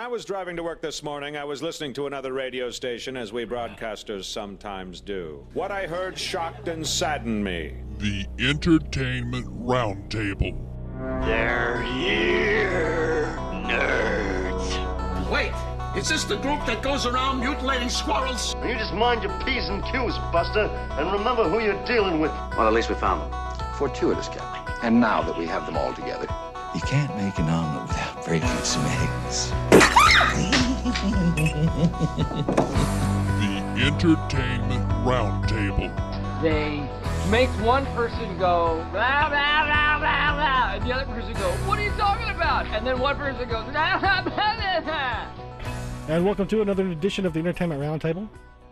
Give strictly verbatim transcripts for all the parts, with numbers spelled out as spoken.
I was driving to work this morning, I was listening to another radio station, as we broadcasters sometimes do. What I heard shocked and saddened me. The Entertainment Roundtable. They're here, nerds. Wait, is this the group that goes around mutilating squirrels? You just mind your P's and Q's, Buster, and remember who you're dealing with. Well, at least we found them. Fortuitous, Captain. And now that we have them all together, you can't make an omelet without breaking some eggs. The Entertainment Roundtable. They make one person go, blah, blah, blah, blah, blah, and the other person go, what are you talking about? And then one person goes, blah, blah, blah, blah. And welcome to another edition of the Entertainment Roundtable.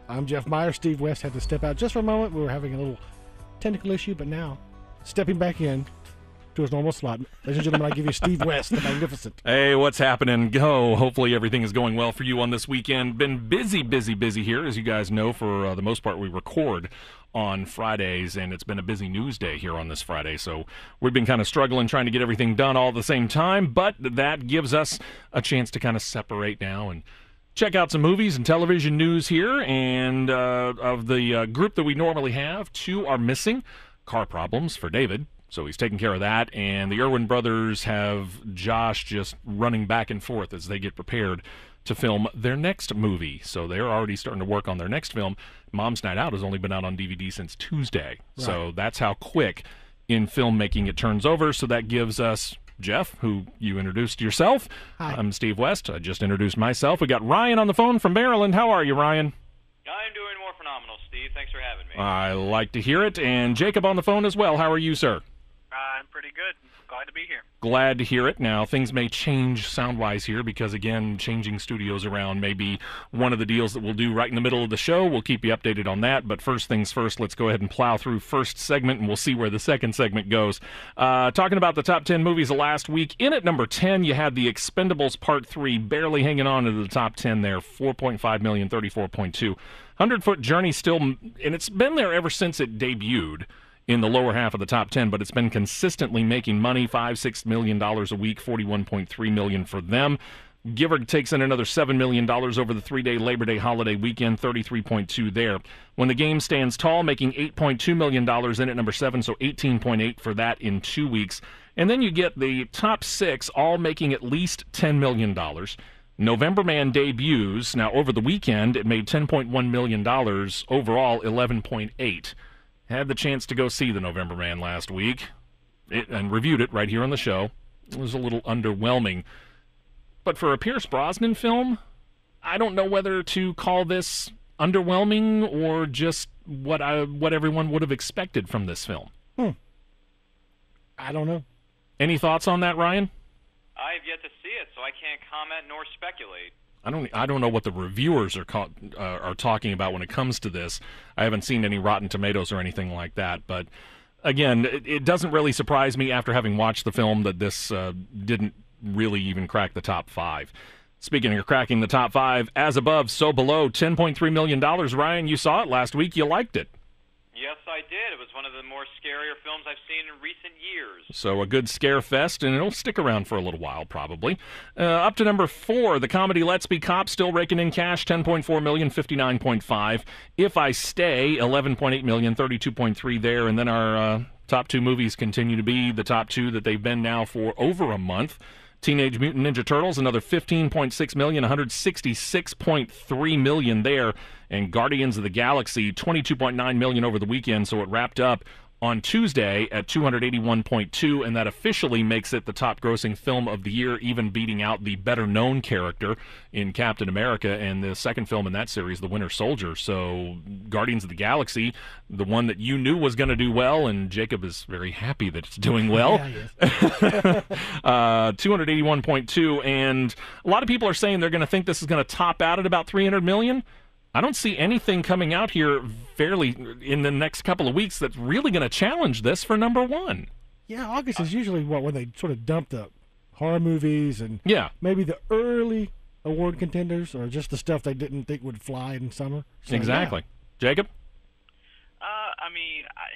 I'm Jeff Myers. Steve West had to step out just for a moment. We were having a little technical issue, but now stepping back in to his normal slot. Ladies and gentlemen, I give you Steve West, the Magnificent. Hey, what's happening? Go. Hopefully everything is going well for you on this weekend. Been busy, busy, busy here. As you guys know, for uh, the most part, we record on Fridays, and it's been a busy news day here on this Friday, so we've been kind of struggling trying to get everything done all at the same time, but that gives us a chance to kind of separate now and check out some movies and television news here, and uh, of the uh, group that we normally have, two are missing. Car problems for David. So he's taking care of that, and the Irwin brothers have Josh just running back and forth as they get prepared to film their next movie. So they're already starting to work on their next film. Mom's Night Out has only been out on D V D since Tuesday. Right. So that's how quick in filmmaking it turns over. So that gives us Jeff, who you introduced yourself. Hi. I'm Steve West. I just introduced myself. We got Ryan on the phone from Maryland. How are you, Ryan? I'm doing more phenomenal, Steve. Thanks for having me. I like to hear it. And Jacob on the phone as well. How are you, sir? I'm pretty good. Glad to be here. Glad to hear it. Now, things may change sound-wise here because, again, changing studios around may be one of the deals that we'll do right in the middle of the show. We'll keep you updated on that. But first things first, let's go ahead and plow through first segment, and we'll see where the second segment goes. Uh, talking about the top ten movies of last week, in at number ten, you had The Expendables Part three, barely hanging on to the top ten there, four point five million, thirty-four point two. one hundred foot Journey still, and it's been there ever since it debuted in the lower half of the top ten, but it's been consistently making money, five, six million dollars a week, forty-one point three million dollars for them. Gifford takes in another seven million dollars over the three-day Labor Day holiday weekend, thirty-three point two there. When the Game Stands Tall, making eight point two million dollars in at number seven, so eighteen point eight for that in two weeks. And then you get the top six all making at least ten million dollars. November Man debuts. Now, over the weekend, it made ten point one million dollars, overall eleven point eight. Had the chance to go see The November Man last week it, and reviewed it right here on the show. It was a little underwhelming. But for a Pierce Brosnan film, I don't know whether to call this underwhelming or just what I, what everyone would have expected from this film. Hmm. I don't know. Any thoughts on that, Ryan? I've yet to see it, so I can't comment nor speculate. I don't, I don't know what the reviewers are uh, are talking about when it comes to this. I haven't seen any Rotten Tomatoes or anything like that. But, again, it, it doesn't really surprise me after having watched the film that this uh, didn't really even crack the top five. Speaking of cracking the top five, As Above, So Below, ten point three million dollars. Ryan, you saw it last week. You liked it. Yes, I did. It was one of the more scarier films I've seen in recent years. So a good scare fest, and it'll stick around for a little while, probably. Uh, up to number four, the comedy Let's Be Cops, still raking in cash, ten point four million dollars, fifty-nine point five. If I Stay, eleven point eight million dollars, thirty-two point three there. And then our uh, top two movies continue to be the top two that they've been now for over a month. Teenage Mutant Ninja Turtles, another fifteen point six million dollars, one hundred sixty-six point three million dollars there. And Guardians of the Galaxy, twenty-two point nine million dollars over the weekend, so it wrapped up on Tuesday at two hundred eighty-one point two, and that officially makes it the top-grossing film of the year, even beating out the better-known character in Captain America and the second film in that series, The Winter Soldier. So Guardians of the Galaxy, the one that you knew was going to do well, and Jacob is very happy that it's doing well. Yeah, uh, two hundred eighty-one point two, and a lot of people are saying they're going to think this is going to top out at about three hundred million dollars. I don't see anything coming out here fairly in the next couple of weeks that's really going to challenge this for number one. Yeah, August is usually what when they sort of dump the horror movies and yeah. maybe the early award contenders or just the stuff they didn't think would fly in summer. So, exactly. Yeah. Jacob? Uh, I mean, I,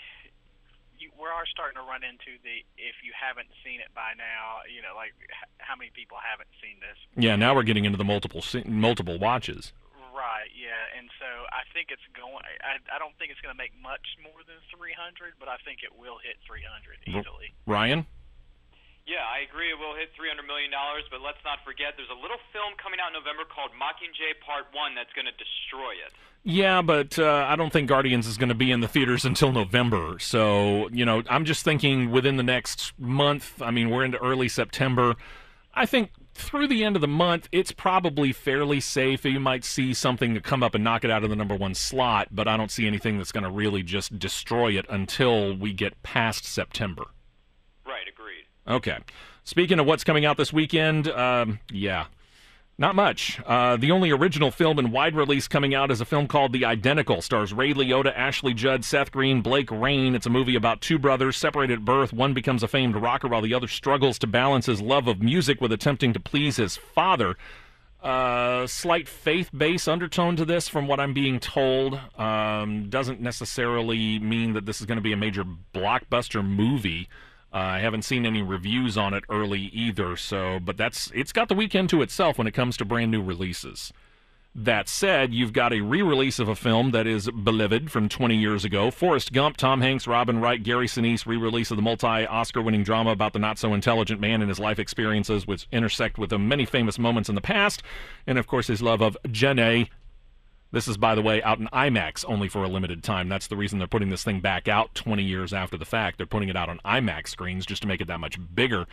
you, we are starting to run into the, if you haven't seen it by now, you know, like how many people haven't seen this? Yeah, now we're getting into the multiple multiple watches. Right, yeah, and so I think it's going. I, I don't think it's going to make much more than three hundred, but I think it will hit three hundred easily. Ryan? Yeah, I agree. It will hit three hundred million dollars, but let's not forget there's a little film coming out in November called Mockingjay Part one that's going to destroy it. Yeah, but uh, I don't think Guardians is going to be in the theaters until November. So, you know, I'm just thinking within the next month. I mean, we're into early September. I think through the end of the month, it's probably fairly safe. You might see something to come up and knock it out of the number one slot, but I don't see anything that's going to really just destroy it until we get past September. Right, agreed. Okay. Speaking of what's coming out this weekend, um, yeah, not much. Uh, the only original film in wide release coming out is a film called The Identical. Stars Ray Liotta, Ashley Judd, Seth Green, Blake Rain. It's a movie about two brothers separated at birth. One becomes a famed rocker while the other struggles to balance his love of music with attempting to please his father. Uh, slight faith-based undertone to this from what I'm being told. Um, doesn't necessarily mean that this is going to be a major blockbuster movie. Uh, I haven't seen any reviews on it early either, so but that's it's got the weekend to itself when it comes to brand new releases. That said, you've got a re-release of a film that is beloved from twenty years ago. Forrest Gump, Tom Hanks, Robin Wright, Gary Sinise, re-release of the multi-Oscar-winning drama about the not-so-intelligent man and his life experiences, which intersect with the many famous moments in the past, and of course his love of Jenny. This is, by the way, out in IMAX only for a limited time. That's the reason they're putting this thing back out twenty years after the fact. They're putting it out on IMAX screens just to make it that much bigger.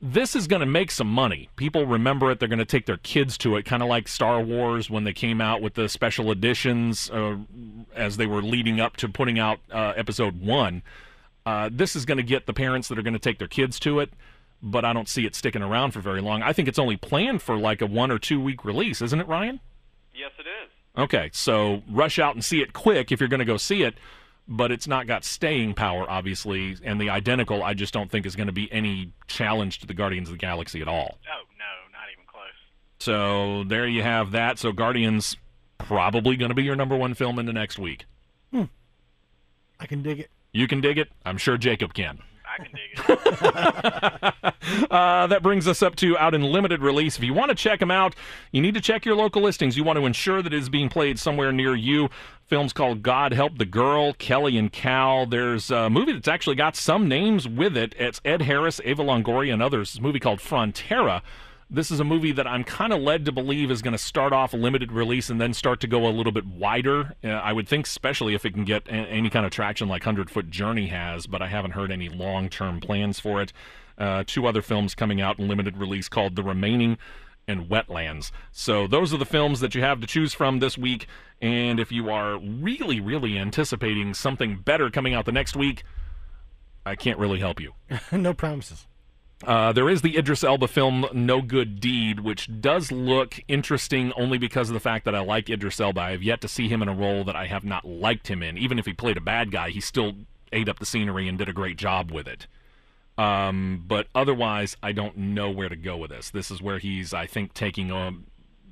This is going to make some money. People remember it. They're going to take their kids to it, kind of like Star Wars when they came out with the special editions uh, as they were leading up to putting out uh, Episode one. Uh, this is going to get the parents that are going to take their kids to it, but I don't see it sticking around for very long. I think it's only planned for like a one- or two-week release, isn't it, Ryan? Yes, it is. Okay, so rush out and see it quick if you're going to go see it, but it's not got staying power, obviously, and The Identical I just don't think is going to be any challenge to the Guardians of the Galaxy at all. Oh, no, not even close. So there you have that. So Guardians probably going to be your number one film in the next week. Hmm. I can dig it. You can dig it? I'm sure Jacob can. I can dig it. uh, that brings us up to out in limited release. If you want to check them out, you need to check your local listings. You want to ensure that it is being played somewhere near you. Films called God Help the Girl, Kelly and Cal. There's a movie that's actually got some names with it. It's Ed Harris, Ava Longoria, and others. It's a movie called Frontera. This is a movie that I'm kind of led to believe is going to start off a limited release and then start to go a little bit wider. Uh, I would think especially if it can get a any kind of traction like one hundred foot journey has, but I haven't heard any long-term plans for it. Uh, two other films coming out in limited release called The Remaining and Wetlands. So those are the films that you have to choose from this week, and if you are really, really anticipating something better coming out the next week, I can't really help you. No promises. Uh, there is the Idris Elba film No Good Deed, which does look interesting only because of the fact that I like Idris Elba. I have yet to see him in a role that I have not liked him in. Even if he played a bad guy, he still ate up the scenery and did a great job with it. Um, but otherwise, I don't know where to go with this. This is where he's, I think, taking a,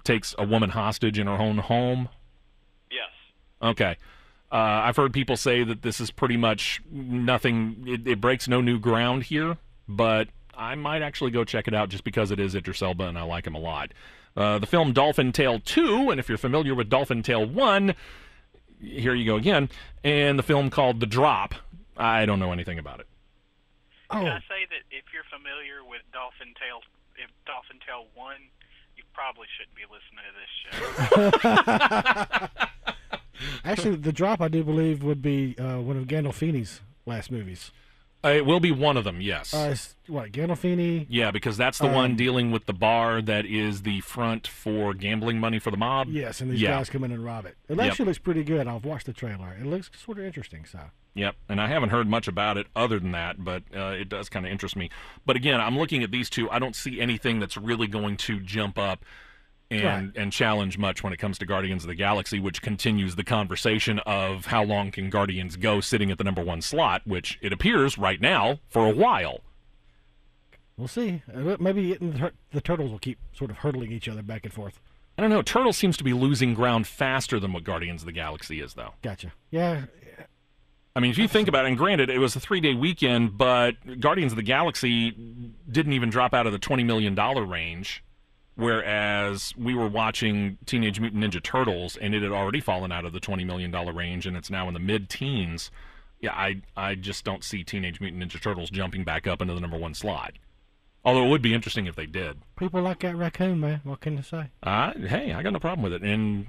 takes a woman hostage in her own home? Yes. Okay. Uh, I've heard people say that this is pretty much nothing. It, it breaks no new ground here, but I might actually go check it out just because it is Idris Elba and I like him a lot. Uh, the film Dolphin Tale two, and if you're familiar with Dolphin Tale one, here you go again, and the film called The Drop. I don't know anything about it. Oh. Can I say that if you're familiar with Dolphin Tale, if Dolphin Tale one, you probably shouldn't be listening to this show. Actually, The Drop, I do believe, would be uh, one of Gandolfini's last movies. Uh, it will be one of them, yes. Uh, what, Gandolfini? Yeah, because that's the um, one dealing with the bar that is the front for gambling money for the mob. Yes, and these yeah. guys come in and rob it. It yep. actually looks pretty good. I've watched the trailer. It looks sort of interesting, so. Yep, and I haven't heard much about it other than that, but uh, it does kind of interest me. But again, I'm looking at these two. I don't see anything that's really going to jump up and, right. and challenge much when it comes to Guardians of the Galaxy, which continues the conversation of how long can Guardians go sitting at the number one slot, which it appears right now for a while. We'll see. Maybe it and the, the Turtles will keep sort of hurtling each other back and forth. I don't know. Turtles seems to be losing ground faster than what Guardians of the Galaxy is, though. Gotcha. Yeah. I mean, if you think about it, and granted, it was a three-day weekend, but Guardians of the Galaxy didn't even drop out of the twenty million dollars range, whereas we were watching Teenage Mutant Ninja Turtles, and it had already fallen out of the twenty million dollars range, and it's now in the mid-teens. Yeah, I, I just don't see Teenage Mutant Ninja Turtles jumping back up into the number one slot. Although it would be interesting if they did. People like that raccoon, man. What can I say? Uh, hey, I got no problem with it, and...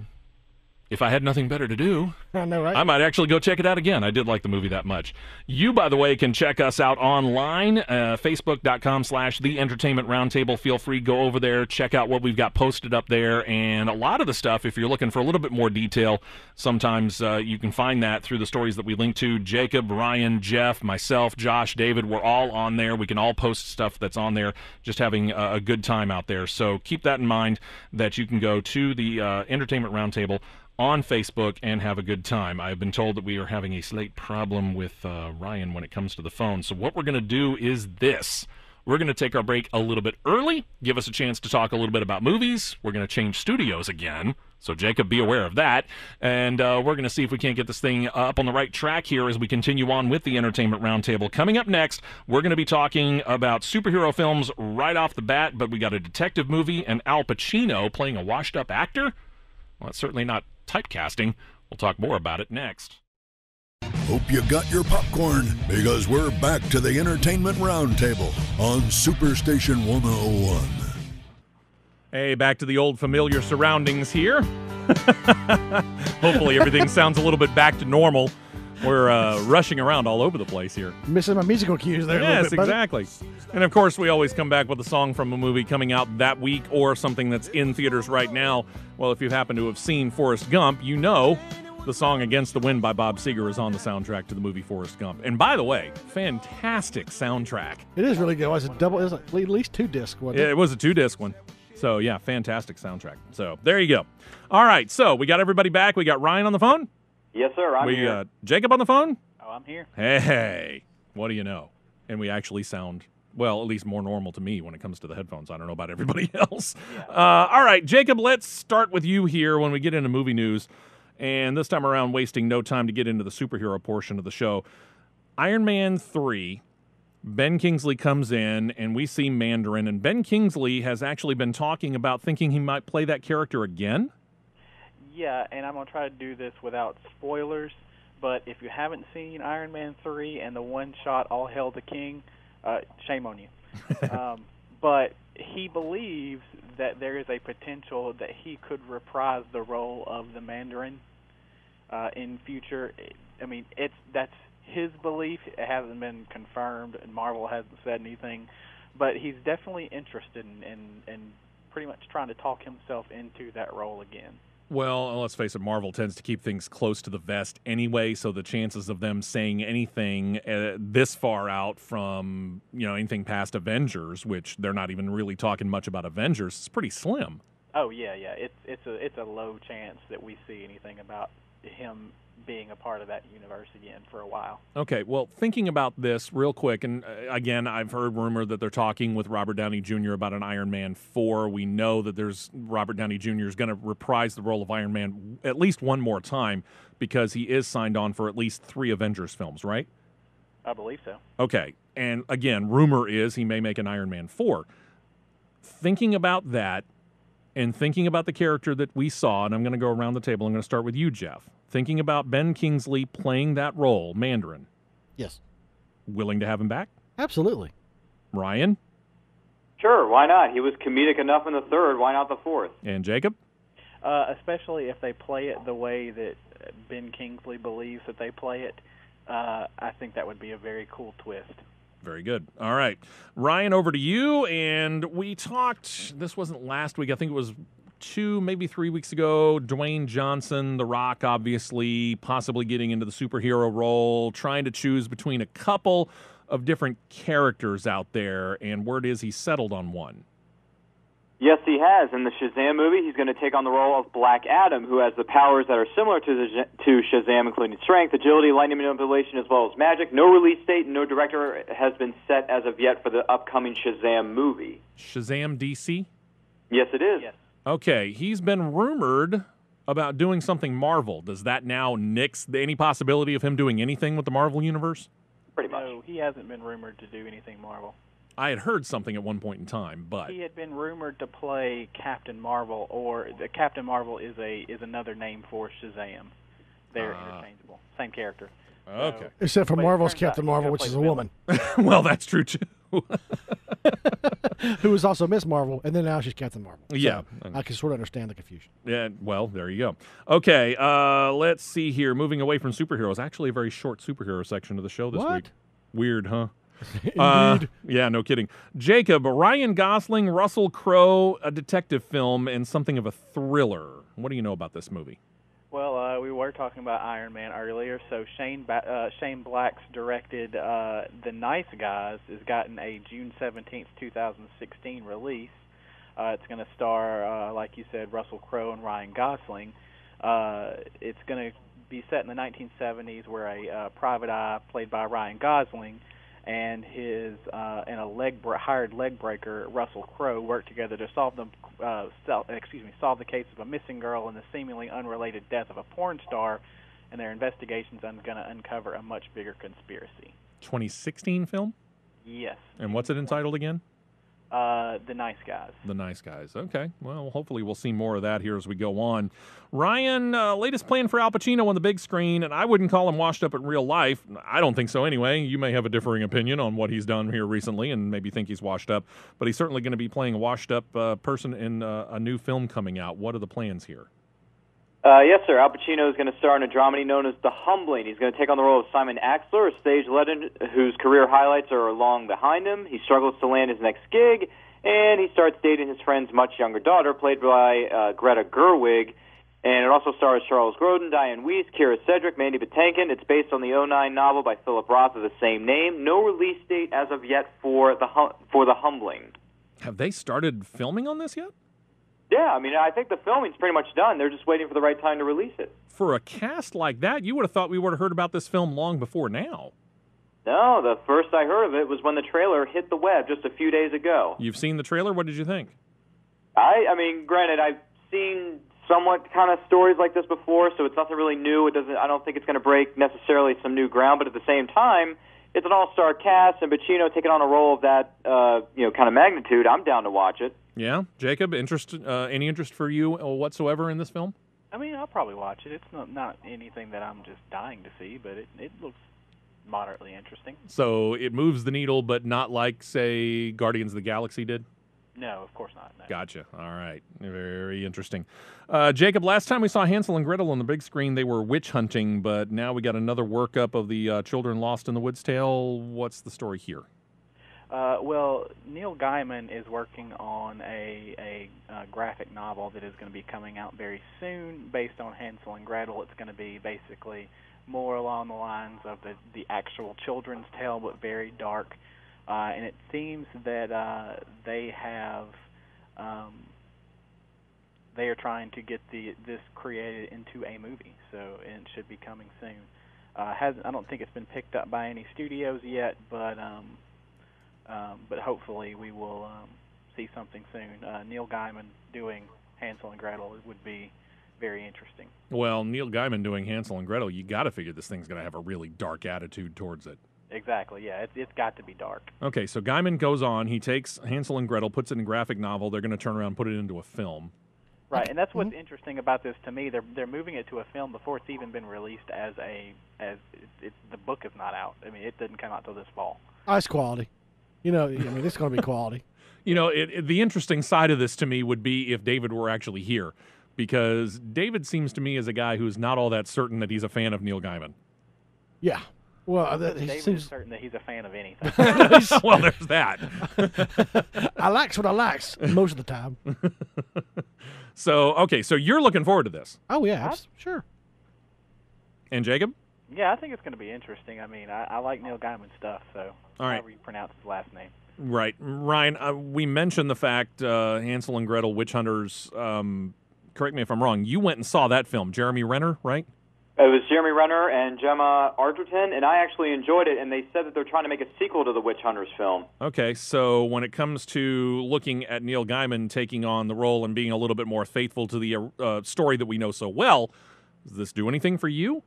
if I had nothing better to do, I know, right? I might actually go check it out again. I did like the movie that much. You, by the way, can check us out online, uh, facebook.com slash The Entertainment Roundtable. Feel free, go over there, check out what we've got posted up there. And a lot of the stuff, if you're looking for a little bit more detail, sometimes uh, you can find that through the stories that we link to. Jacob, Ryan, Jeff, myself, Josh, David, we're all on there. We can all post stuff that's on there. Just having a, a good time out there. So keep that in mind, that you can go to the uh, Entertainment Roundtable on Facebook and have a good time. I've been told that we are having a slight problem with uh, Ryan when it comes to the phone. So what we're going to do is this. We're going to take our break a little bit early, give us a chance to talk a little bit about movies. We're going to change studios again. So, Jacob, be aware of that. And uh, we're going to see if we can't get this thing up on the right track here as we continue on with the Entertainment Roundtable. Coming up next, we're going to be talking about superhero films right off the bat, but we got a detective movie and Al Pacino playing a washed-up actor. Well, it's certainly not typecasting. We'll talk more about it next. Hope you got your popcorn, because we're back to the Entertainment Roundtable on Superstation one oh one. Hey, back to the old familiar surroundings here. Hopefully everything sounds a little bit back to normal. We're uh, rushing around all over the place here. Missing my musical cues there. Yes, a bit, exactly. And, of course, we always come back with a song from a movie coming out that week or something that's in theaters right now. Well, if you happen to have seen Forrest Gump, you know the song Against the Wind by Bob Seger is on the soundtrack to the movie Forrest Gump. And, by the way, fantastic soundtrack. It is really good. It was a double, it was at least two-disc, wasn't it? Yeah, it was a two-disc one. So, yeah, fantastic soundtrack. So, there you go. All right, so we got everybody back. We got Ryan on the phone. Yes, sir. I'm we, here. Uh, Jacob on the phone? Oh, I'm here. Hey, what do you know? And we actually sound, well, at least more normal to me when it comes to the headphones. I don't know about everybody else. Yeah. Uh, all right, Jacob, let's start with you here when we get into movie news. And this time around, wasting no time to get into the superhero portion of the show. Iron Man three, Ben Kingsley comes in, and we see Mandarin. And Ben Kingsley has actually been talking about thinking he might play that character again. Yeah, and I'm going to try to do this without spoilers, but if you haven't seen Iron Man three and the one-shot All Hail the King, uh, shame on you. um, but he believes that there is a potential that he could reprise the role of the Mandarin uh, in future. I mean, it's that's his belief. It hasn't been confirmed, and Marvel hasn't said anything, but he's definitely interested in, in, in pretty much trying to talk himself into that role again. Well, let's face it, Marvel tends to keep things close to the vest anyway, so the chances of them saying anything uh, this far out from, you know, anything past Avengers, which they're not even really talking much about Avengers, is pretty slim. Oh, yeah, yeah. It's it's a it's a low chance that we see anything about him being a part of that universe again for a while. Okay, well, thinking about this real quick, and again, I've heard rumor that they're talking with Robert Downey Junior about an Iron Man four. We know that there's Robert Downey Junior is going to reprise the role of Iron Man at least one more time, because he is signed on for at least three Avengers films, right? I believe so. Okay, and again, rumor is he may make an Iron Man four. Thinking about that, and thinking about the character that we saw, and I'm going to go around the table, I'm going to start with you, Jeff. Thinking about Ben Kingsley playing that role, Mandarin. Yes. Willing to have him back? Absolutely. Ryan? Sure, why not? He was comedic enough in the third, why not the fourth? And Jacob? Uh, especially if they play it the way that Ben Kingsley believes that they play it, uh, I think that would be a very cool twist. Very good. All right. Ryan, over to you. And we talked, this wasn't last week, I think it was two, maybe three weeks ago, Dwayne Johnson, The Rock, obviously, possibly getting into the superhero role, trying to choose between a couple of different characters out there, and word is he settled on one. Yes, he has. In the Shazam movie, he's going to take on the role of Black Adam, who has the powers that are similar to the, to Shazam, including strength, agility, lightning manipulation, as well as magic. No release date and no director has been set as of yet for the upcoming Shazam movie. Shazam D C? Yes, it is. Yes. Okay, he's been rumored about doing something Marvel, does that now nix any possibility of him doing anything with the Marvel Universe? Pretty much. No, he hasn't been rumored to do anything Marvel. I had heard something at one point in time, but he had been rumored to play Captain Marvel, or the Captain Marvel is a is another name for Shazam. They're uh, interchangeable, same character. Okay, so, except for Marvel's Captain Marvel, which is a woman. Well, that's true too. Who was also Miss Marvel, and then now she's Captain Marvel. Yeah, so I can sort of understand the confusion. Yeah, well, there you go. Okay, uh, let's see here. Moving away from superheroes, actually a very short superhero section of the show this what? week. Weird, huh? Indeed. Uh, yeah, no kidding. Jacob, Ryan Gosling, Russell Crowe, a detective film, and something of a thriller. What do you know about this movie? Well, uh, we were talking about Iron Man earlier, so Shane ba uh, Shane Black's directed uh, The Nice Guys has gotten a June seventeenth, two thousand sixteen release. Uh, it's going to star, uh, like you said, Russell Crowe and Ryan Gosling. Uh, it's going to be set in the nineteen seventies, where a uh, private eye, played by Ryan Gosling, and his uh, and a leg hired leg breaker, Russell Crowe, worked together to solve them uh, sol excuse me solve the case of a missing girl and the seemingly unrelated death of a porn star, and their investigations are going to uncover a much bigger conspiracy. twenty sixteen film. Yes. And what's it entitled again? Uh, The Nice Guys. The Nice Guys. Okay. Well, hopefully we'll see more of that here as we go on. Ryan, uh, latest plan for Al Pacino on the big screen, and I wouldn't call him washed up in real life. I don't think so anyway. You may have a differing opinion on what he's done here recently and maybe think he's washed up, but he's certainly going to be playing a washed up uh, person in uh, a new film coming out. What are the plans here? Uh, yes, sir. Al Pacino is going to star in a dramedy known as The Humbling. He's going to take on the role of Simon Axler, a stage legend whose career highlights are long behind him. He struggles to land his next gig, and he starts dating his friend's much younger daughter, played by uh, Greta Gerwig. And it also stars Charles Grodin, Diane Weiss, Kira Cedric, Mandy Patinkin. It's based on the oh nine novel by Philip Roth of the same name. No release date as of yet for the hum for The Humbling. Have they started filming on this yet? Yeah, I mean, I think the filming's pretty much done. They're just waiting for the right time to release it. For a cast like that, you would have thought we would have heard about this film long before now. No, the first I heard of it was when the trailer hit the web just a few days ago. You've seen the trailer? What did you think? I, I mean, granted, I've seen somewhat kind of stories like this before, so it's nothing really new. It doesn't. I don't think it's going to break necessarily some new ground, but at the same time, it's an all-star cast, and Pacino taking on a role of that uh, you know kind of magnitude. I'm down to watch it. Yeah, Jacob, interest uh, any interest for you whatsoever in this film? I mean, I'll probably watch it. It's not, not anything that I'm just dying to see, but it, it looks moderately interesting. So it moves the needle, but not like, say, Guardians of the Galaxy did? No, of course not. No. Gotcha. All right. Very interesting. Uh, Jacob, last time we saw Hansel and Gretel on the big screen, they were witch hunting, but now we got another workup of the uh, Children Lost in the Woods tale. What's the story here? Uh, well, Neil Gaiman is working on a, a, a graphic novel that is going to be coming out very soon based on Hansel and Gretel. It's going to be basically more along the lines of the, the actual children's tale, but very dark. Uh, and it seems that uh, they have, um, they are trying to get the this created into a movie, so it should be coming soon. Uh, hasn't, I don't think it's been picked up by any studios yet, but... Um, Um, but hopefully we will um, see something soon. Uh, Neil Gaiman doing Hansel and Gretel would be very interesting. Well, Neil Gaiman doing Hansel and Gretel, you got to figure this thing's going to have a really dark attitude towards it. Exactly, yeah. It's, it's got to be dark. Okay, so Gaiman goes on. He takes Hansel and Gretel, puts it in a graphic novel. They're going to turn around and put it into a film. Right, and that's what's mm-hmm. interesting about this to me. They're they're moving it to a film before it's even been released as a as it's, it's, the book is not out. I mean, it didn't come out till this fall. Ice quality. You know, I mean, it's going to be quality. You know, it, it, the interesting side of this to me would be if David were actually here, because David seems to me as a guy who's not all that certain that he's a fan of Neil Gaiman. Yeah. Well, that, he David seems... is certain that he's a fan of anything. Well, there's that. I likes what I likes most of the time. So, okay, so you're looking forward to this. Oh, yeah, I'm... sure. And Jacob? Yeah, I think it's going to be interesting. I mean, I, I like Neil Gaiman's stuff, so all right. However you pronounce his last name. Right. Ryan, uh, we mentioned the fact uh, Hansel and Gretel, Witch Hunters, um, correct me if I'm wrong, you went and saw that film, Jeremy Renner, right? It was Jeremy Renner and Gemma Arterton, and I actually enjoyed it, and they said that they're trying to make a sequel to the Witch Hunters film. Okay, so when it comes to looking at Neil Gaiman taking on the role and being a little bit more faithful to the uh, story that we know so well, does this do anything for you?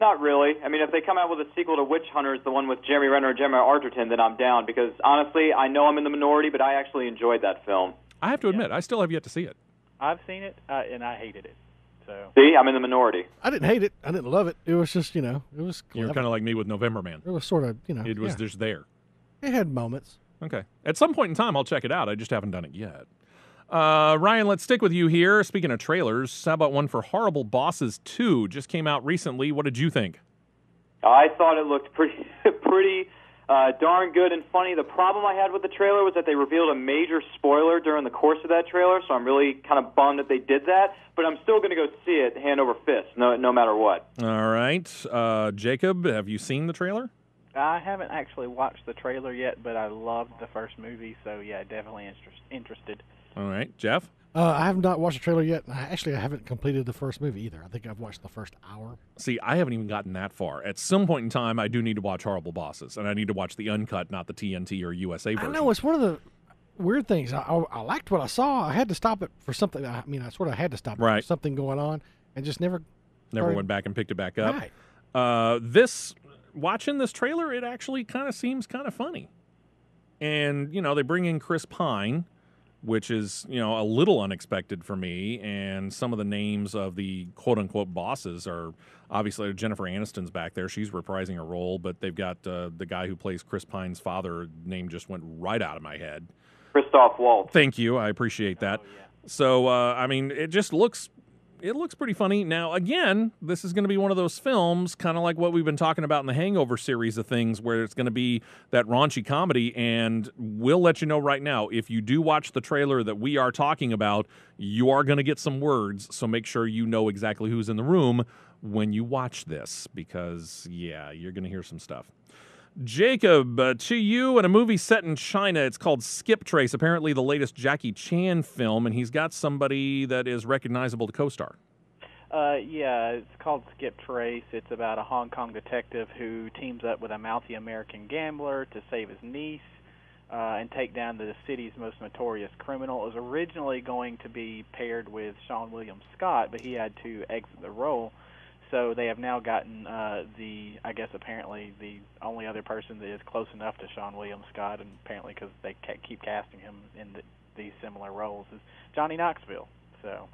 Not really. I mean, if they come out with a sequel to Witch Hunters, the one with Jeremy Renner and Gemma Arterton, then I'm down, because honestly, I know I'm in the minority, but I actually enjoyed that film. I have to admit, yeah. I still have yet to see it. I've seen it, uh, and I hated it. So. See, I'm in the minority. I didn't hate it. I didn't love it. It was just, you know, it was... Clever. You were kind of like me with November Man. It was sort of, you know... It was yeah. just there. It had moments. Okay. At some point in time, I'll check it out. I just haven't done it yet. Uh, Ryan, let's stick with you here. Speaking of trailers, how about one for Horrible Bosses two? Just came out recently. What did you think? I thought it looked pretty... pretty Uh, darn good and funny. The problem I had with the trailer was that they revealed a major spoiler during the course of that trailer, so I'm really kind of bummed that they did that, but I'm still going to go see it hand over fist, no, no matter what. All right. Uh, Jacob, have you seen the trailer? I haven't actually watched the trailer yet, but I loved the first movie, so yeah, definitely interest, interested. All right. Jeff? Uh, I have not watched the trailer yet. Actually, I haven't completed the first movie either. I think I've watched the first hour. See, I haven't even gotten that far. At some point in time, I do need to watch Horrible Bosses, and I need to watch the uncut, not the T N T or U S A version. I know. It's one of the weird things. I, I, I liked what I saw. I had to stop it for something. I mean, I sort of had to stop it right. for something going on and just never... Never started. Went back and picked it back up. Right. Uh, this, watching this trailer, it actually kind of seems kind of funny. And, you know, they bring in Chris Pine, which is, you know, a little unexpected for me. And some of the names of the quote-unquote bosses are obviously Jennifer Aniston's back there. She's reprising her role, but they've got uh, the guy who plays Chris Pine's father. Name just went right out of my head. Christoph Waltz. Thank you. I appreciate that. Oh, yeah. So, uh, I mean, it just looks, it looks pretty funny. Now, again, this is going to be one of those films, kind of like what we've been talking about in the Hangover series of things, where it's going to be that raunchy comedy, and we'll let you know right now, if you do watch the trailer that we are talking about, you are going to get some words, so make sure you know exactly who's in the room when you watch this, because, yeah, you're going to hear some stuff. Jacob, uh, to you in a movie set in China. It's called Skip Trace, apparently the latest Jackie Chan film, and he's got somebody that is recognizable to co-star. Uh, yeah, it's called Skip Trace. It's about a Hong Kong detective who teams up with a mouthy American gambler to save his niece uh, and take down the city's most notorious criminal. It was originally going to be paired with Sean William Scott, but he had to exit the role. So they have now gotten uh, the, I guess apparently, the only other person that is close enough to Sean William Scott, and apparently because they keep casting him in the, these similar roles, is Johnny Knoxville. So,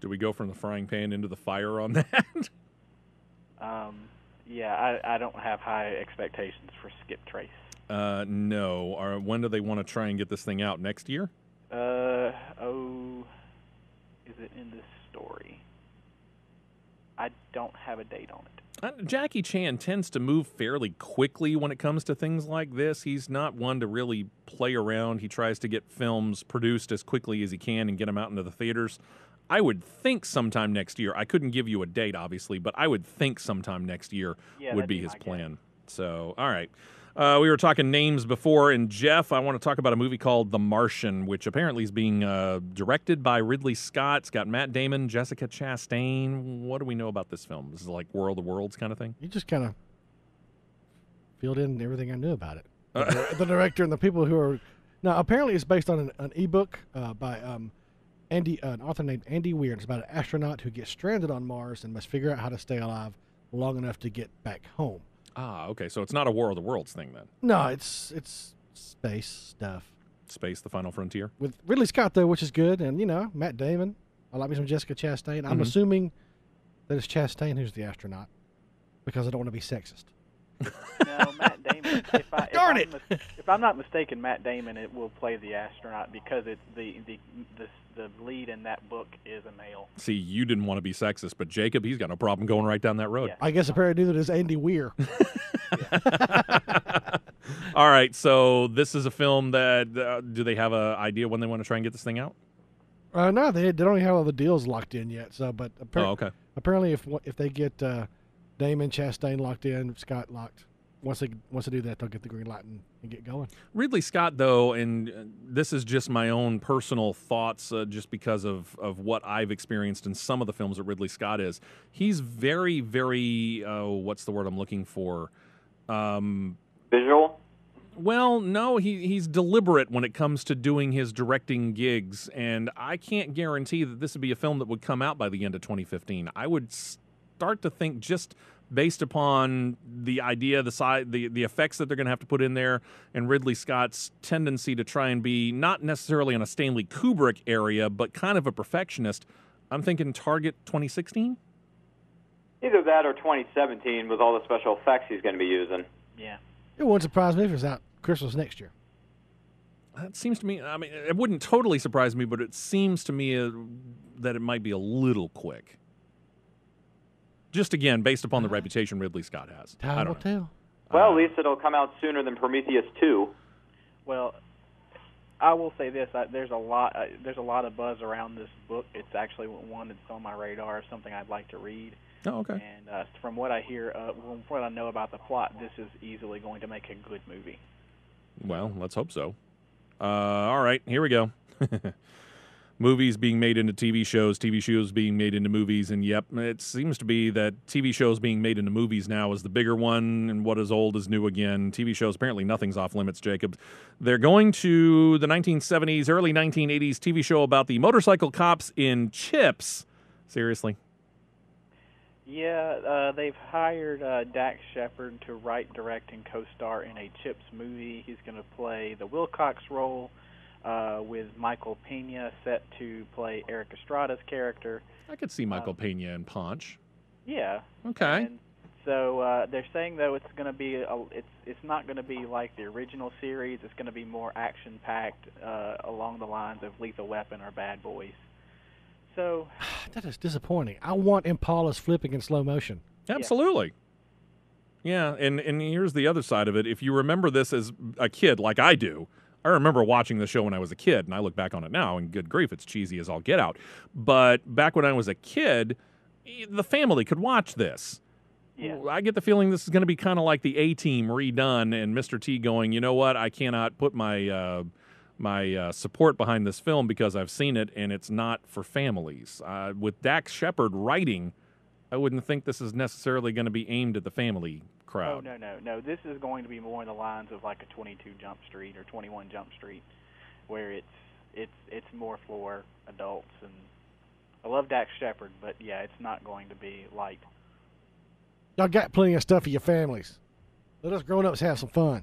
do we go from the frying pan into the fire on that? um, yeah, I, I don't have high expectations for Skip Trace. Uh, no. Or when do they want to try and get this thing out? Next year? Uh, oh, is it in this story? I don't have a date on it. Uh, Jackie Chan tends to move fairly quickly when it comes to things like this. He's not one to really play around. He tries to get films produced as quickly as he can and get them out into the theaters. I would think sometime next year. I couldn't give you a date, obviously, but I would think sometime next year yeah, would be, be his plan. Guess. So, all right. Uh, we were talking names before, and Jeff, I want to talk about a movie called The Martian, which apparently is being uh, directed by Ridley Scott. It's got Matt Damon, Jessica Chastain. What do we know about this film? This is like World of Worlds kind of thing? You just kind of filled in everything I knew about it. Uh, the director and the people who are... Now, apparently it's based on an, an e-book uh, by um, Andy, uh, an author named Andy Weir. It's about an astronaut who gets stranded on Mars and must figure out how to stay alive long enough to get back home. Ah, okay. So it's not a War of the Worlds thing, then. No, it's it's space stuff. Space, the final frontier. With Ridley Scott, though, which is good. And, you know, Matt Damon. I like me some Jessica Chastain. Mm-hmm. I'm assuming that it's Chastain who's the astronaut, because I don't want to be sexist. No, Matt Damon. If I, if Darn I'm it! Mis- if I'm not mistaken, Matt Damon it will play the astronaut, because it's the, the, the, the lead in that book is a male. See, you didn't want to be sexist, but Jacob, he's got no problem going right down that road. Yeah. I guess apparently that is Andy Weir. All right, so this is a film that, uh, do they have an idea when they want to try and get this thing out? Uh, no, they, they don't even have all the deals locked in yet. So, but appar- oh, okay. Apparently if if they get... Uh, Damon Chastain locked in, Scott locked. once they once they do that, they'll get the green light and, and get going. Ridley Scott, though, and this is just my own personal thoughts, uh, just because of of what I've experienced in some of the films that Ridley Scott is. He's very, very uh, what's the word I'm looking for? Um, Visual. Well, no, he, he's deliberate when it comes to doing his directing gigs, and I can't guarantee that this would be a film that would come out by the end of twenty fifteen. I would start to think, just based upon the idea, the side, the, the effects that they're going to have to put in there, and Ridley Scott's tendency to try and be not necessarily in a Stanley Kubrick area, but kind of a perfectionist, I'm thinking target twenty sixteen? Either that or twenty seventeen with all the special effects he's going to be using. Yeah. It wouldn't surprise me if it's out Christmas next year. That seems to me, I mean, it wouldn't totally surprise me, but it seems to me uh, that it might be a little quick. Just again, based upon the reputation Ridley Scott has. Time will tell. Well, at least it'll come out sooner than Prometheus two. Well, I will say this: I, there's a lot, uh, there's a lot of buzz around this book. It's actually one that's on my radar, something I'd like to read. Oh, okay. And uh, from what I hear, uh, from what I know about the plot, this is easily going to make a good movie. Well, let's hope so. Uh, all right, here we go. Movies being made into T V shows, T V shows being made into movies, and yep, it seems to be that T V shows being made into movies now is the bigger one, and what is old is new again. T V shows, apparently nothing's off limits, Jacob. They're going to the nineteen seventies, early nineteen eighties T V show about the motorcycle cops in Chips. Seriously? Yeah, uh, they've hired uh, Dax Shepard to write, direct, and co-star in a Chips movie. He's going to play the Wilcox role, uh, with Michael Pena set to play Eric Estrada's character. I could see Michael um, Pena and Ponch. Yeah. Okay. And so uh, they're saying, though, it's going to be a, it's it's not going to be like the original series. It's going to be more action-packed, uh, along the lines of Lethal Weapon or Bad Boys. So that is disappointing. I want Impalas flipping in slow motion. Absolutely. Yeah, and, and here's the other side of it. If you remember this as a kid, like I do, I remember watching the show when I was a kid, and I look back on it now, and good grief, it's cheesy as all get out. But back when I was a kid, the family could watch this. Yeah. I get the feeling this is going to be kind of like the A-Team redone, and Mister T going, you know what, I cannot put my... Uh, my uh, support behind this film because I've seen it, and it's not for families. Uh, with Dax Shepard writing, I wouldn't think this is necessarily going to be aimed at the family crowd. Oh, no, no, no. This is going to be more in the lines of like a twenty-two Jump Street or twenty-one Jump Street, where it's it's it's more for adults. And I love Dax Shepard, but, yeah, it's not going to be light. Y'all got plenty of stuff for your families. Let us grown-ups have some fun.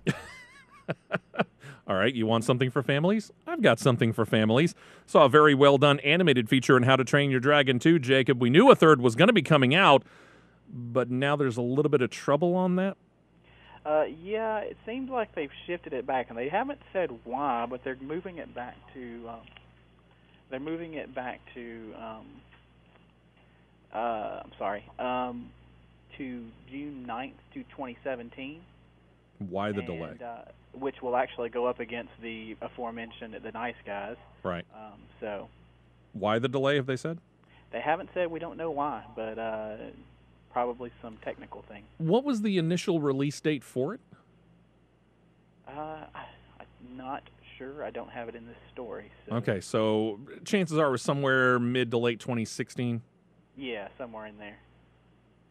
All right, you want something for families? I've got something for families. Saw a very well-done animated feature in How to Train Your Dragon two, Jacob. We knew a third was going to be coming out, but now there's a little bit of trouble on that? Uh, yeah, it seems like they've shifted it back, and they haven't said why, but they're moving it back to... Um, they're moving it back to... Um, uh, I'm sorry. Um, to June ninth to twenty seventeen. Why the and, delay? Uh, which will actually go up against the aforementioned The Nice Guys. Right. Um, so. Why the delay, have they said? They haven't said. We don't know why, but uh, probably some technical thing. What was the initial release date for it? Uh, I'm not sure. I don't have it in this story. So. Okay, so chances are it was somewhere mid to late twenty sixteen? Yeah, somewhere in there.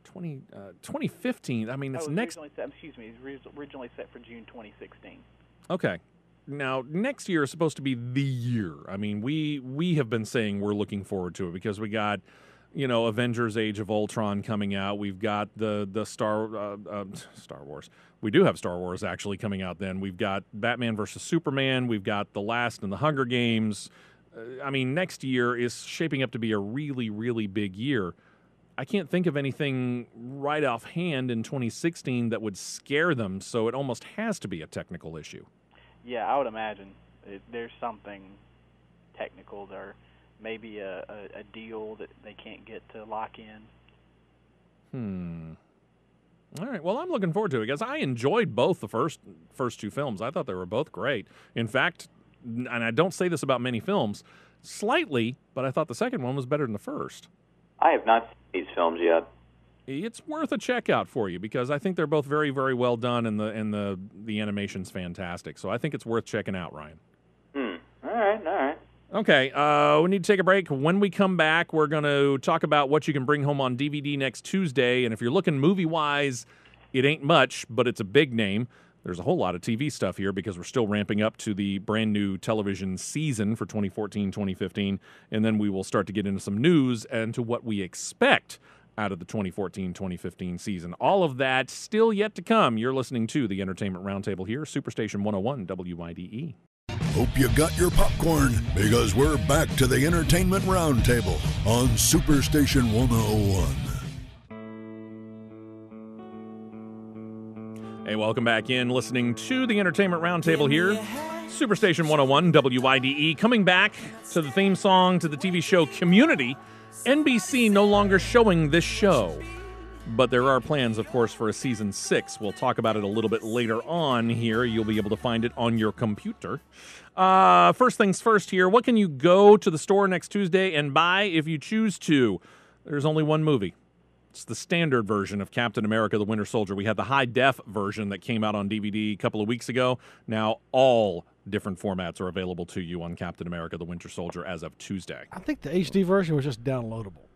twenty, uh, twenty fifteen, I mean, it's oh, next... Set, excuse me, it's originally set for June twenty sixteen. Okay. Now, next year is supposed to be the year. I mean, we we have been saying we're looking forward to it because we got, you know, Avengers Age of Ultron coming out. We've got the, the Star... Uh, uh, Star Wars. We do have Star Wars, actually, coming out then. We've got Batman versus Superman. We've got The Last and The Hunger Games. Uh, I mean, next year is shaping up to be a really, really big year. I can't think of anything right offhand in twenty sixteen that would scare them, so it almost has to be a technical issue. Yeah, I would imagine it, there's something technical there, maybe a, a, a deal that they can't get to lock in. Hmm. All right, well, I'm looking forward to it because I enjoyed both the first first two films. I thought they were both great. In fact, and I don't say this about many films, slightly, but I thought the second one was better than the first. I have not seen these films yet. it's worth a check out for you, because I think they're both very, very well done, and the and the the animation's fantastic. So I think it's worth checking out, Ryan. Hmm. All right. All right. Okay, uh, we need to take a break. When we come back, we're going to talk about what you can bring home on D V D next Tuesday. And if you're looking movie-wise, it ain't much, but it's a big name. There's a whole lot of T V stuff here because we're still ramping up to the brand-new television season for twenty fourteen twenty fifteen. And then we will start to get into some news and to what we expect out of the twenty fourteen twenty fifteen season. All of that still yet to come. You're listening to The Entertainment Roundtable here, Superstation one oh one W Y D E. Hope you got your popcorn, because we're back to the Entertainment Roundtable on Superstation one oh one. Hey, welcome back in, listening to the Entertainment Roundtable here, Superstation one oh one W Y D E. Coming back to the theme song to the T V show Community, N B C no longer showing this show. But there are plans, of course, for a season six. We'll talk about it a little bit later on here. You'll be able to find it on your computer. Uh, first things first here, what can you go to the store next Tuesday and buy if you choose to? There's only one movie. It's the standard version of Captain America: The Winter Soldier. We had the high-def version that came out on D V D a couple of weeks ago. Now all different formats are available to you on Captain America: The Winter Soldier as of Tuesday. I think the H D version was just downloadable.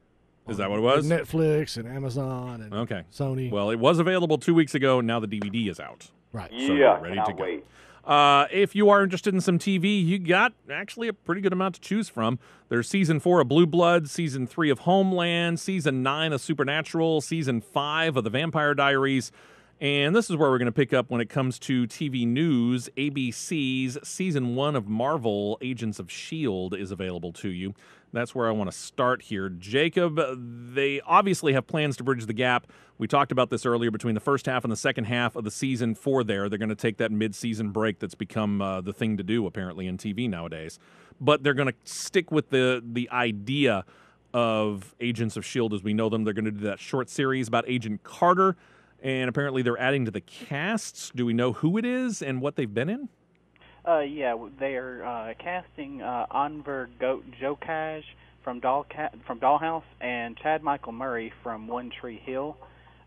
Is that what it was? Netflix and Amazon and okay. Sony. Well, it was available two weeks ago, and now the D V D is out. Right. So yeah, ready to go. Wait. Uh, if you are interested in some T V, you got actually a pretty good amount to choose from. There's Season four of Blue Bloods, Season three of Homeland, Season nine of Supernatural, Season five of The Vampire Diaries. And this is where we're going to pick up when it comes to T V news. A B C's Season one of Marvel, Agents of S H I E L D is available to you. That's where I want to start here. Jacob, they obviously have plans to bridge the gap. We talked about this earlier between the first half and the second half of the season for there. They're going to take that mid-season break that's become uh, the thing to do, apparently, in T V nowadays. But they're going to stick with the, the idea of Agents of S H I E L D as we know them. They're going to do that short series about Agent Carter, and apparently they're adding to the casts. Do we know who it is and what they've been in? Uh, yeah, they're uh, casting uh, Anvar Jokaj from Doll from Dollhouse and Chad Michael Murray from One Tree Hill.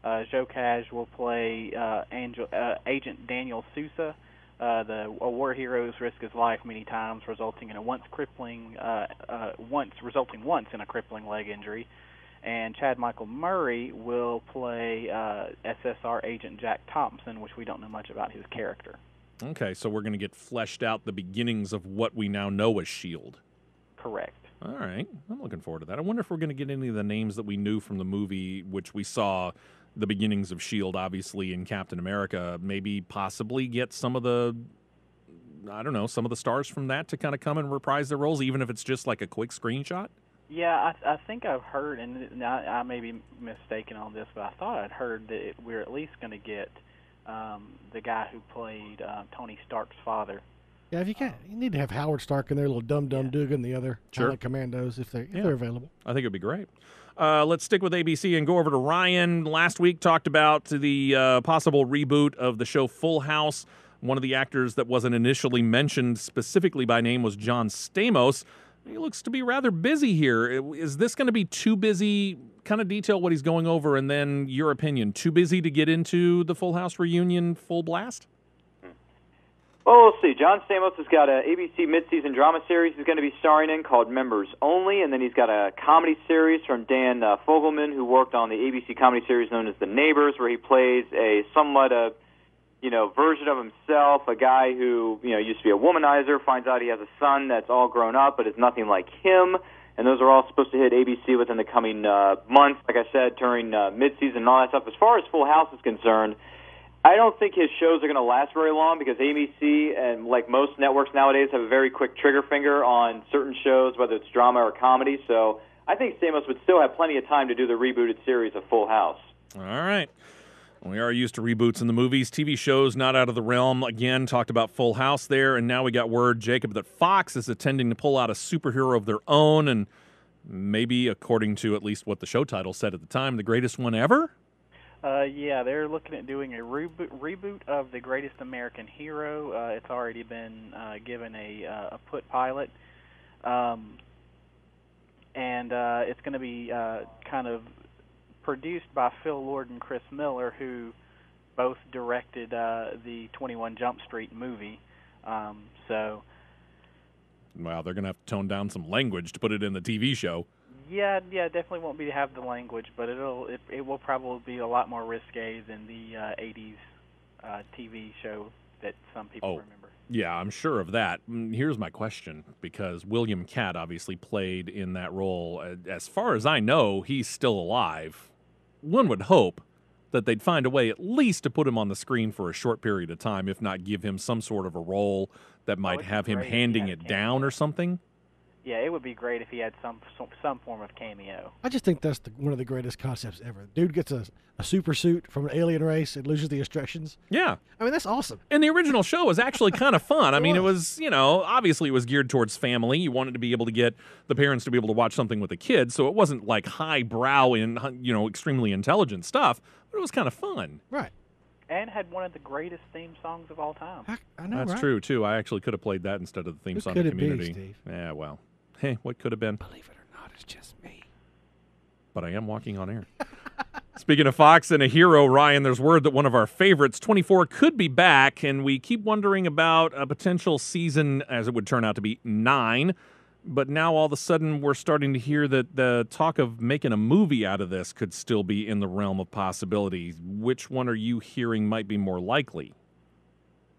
Uh, Jokaj will play uh, Angel, uh, Agent Daniel Sousa. Uh, the a war hero's risked his life many times, resulting in a once crippling, uh, uh, once resulting once in a crippling leg injury. And Chad Michael Murray will play uh, S S R Agent Jack Thompson, which we don't know much about his character. Okay, so we're going to get fleshed out the beginnings of what we now know as S H I E L D. Correct. All right. I'm looking forward to that. I wonder if we're going to get any of the names that we knew from the movie, which we saw the beginnings of S H I E L D, obviously, in Captain America. Maybe possibly get some of the, I don't know, some of the stars from that to kind of come and reprise their roles, even if it's just like a quick screenshot? Yeah, I, I think I've heard, and I, I may be mistaken on this, but I thought I'd heard that we're at least going to get Um, the guy who played uh, Tony Stark's father. Yeah, if you can, you need to have Howard Stark in there, little Dum Dum yeah. Dugan, the other sure. Pilot Commandos, if they're, if yeah. they're available. I think it would be great. Uh, let's stick with A B C and go over to Ryan. Last week talked about the uh, possible reboot of the show Full House. One of the actors that wasn't initially mentioned specifically by name was John Stamos. He looks to be rather busy here. Is this going to be too busy? Kind of detail what he's going over, and then your opinion. Too busy to get into the Full House reunion full blast? Well, we'll see. John Stamos has got an A B C midseason drama series he's going to be starring in called Members Only, and then he's got a comedy series from Dan uh, Fogelman, who worked on the A B C comedy series known as The Neighbors, where he plays a somewhat uh, you know, version of himself, a guy who, you know, used to be a womanizer, finds out he has a son that's all grown up but is nothing like him, and those are all supposed to hit A B C within the coming uh, months, like I said, during uh, midseason and all that stuff. As far as Full House is concerned, I don't think his shows are going to last very long because A B C, and like most networks nowadays, have a very quick trigger finger on certain shows, whether it's drama or comedy, so I think Stamos would still have plenty of time to do the rebooted series of Full House. All right. We are used to reboots in the movies. T V shows, not out of the realm. Again, talked about Full House there, and now we got word, Jacob, that Fox is attending to pull out a superhero of their own, and maybe, according to at least what the show title said at the time, the greatest one ever? Uh, yeah, they're looking at doing a reboot, reboot of The Greatest American Hero. Uh, it's already been uh, given a, uh, a put pilot. Um, and uh, it's going to be uh, kind of produced by Phil Lord and Chris Miller, who both directed uh, the twenty-one Jump Street movie. Um, so, wow, they're going to have to tone down some language to put it in the T V show. Yeah, yeah, definitely won't be have the language, but it'll it, it will probably be a lot more risque than the uh, eighties uh, T V show that some people oh, remember. Yeah, I'm sure of that. Here's my question, because William Catt obviously played in that role. As far as I know, he's still alive. One would hope that they'd find a way at least to put him on the screen for a short period of time, if not give him some sort of a role that might oh, have him handing it down or something. Yeah, it would be great if he had some some, some form of cameo. I just think that's the, one of the greatest concepts ever. Dude gets a, a super suit from an alien race and loses the instructions. Yeah. I mean, that's awesome. And the original show was actually kind of fun. I mean, it was, you know, obviously it was geared towards family. You wanted to be able to get the parents to be able to watch something with the kids, so it wasn't like highbrow and, you know, extremely intelligent stuff, but it was kind of fun. Right. And had one of the greatest theme songs of all time. I, I know, That's right? true, too. I actually could have played that instead of the theme Who song could of Community. It be, Steve? Yeah, well. Hey, what could have been? Believe it or not, it's just me. But I am walking on air. Speaking of Fox and a hero, Ryan, there's word that one of our favorites, twenty-four, could be back, and we keep wondering about a potential season, as it would turn out to be, nine. But now all of a sudden we're starting to hear that the talk of making a movie out of this could still be in the realm of possibilities. Which one are you hearing might be more likely?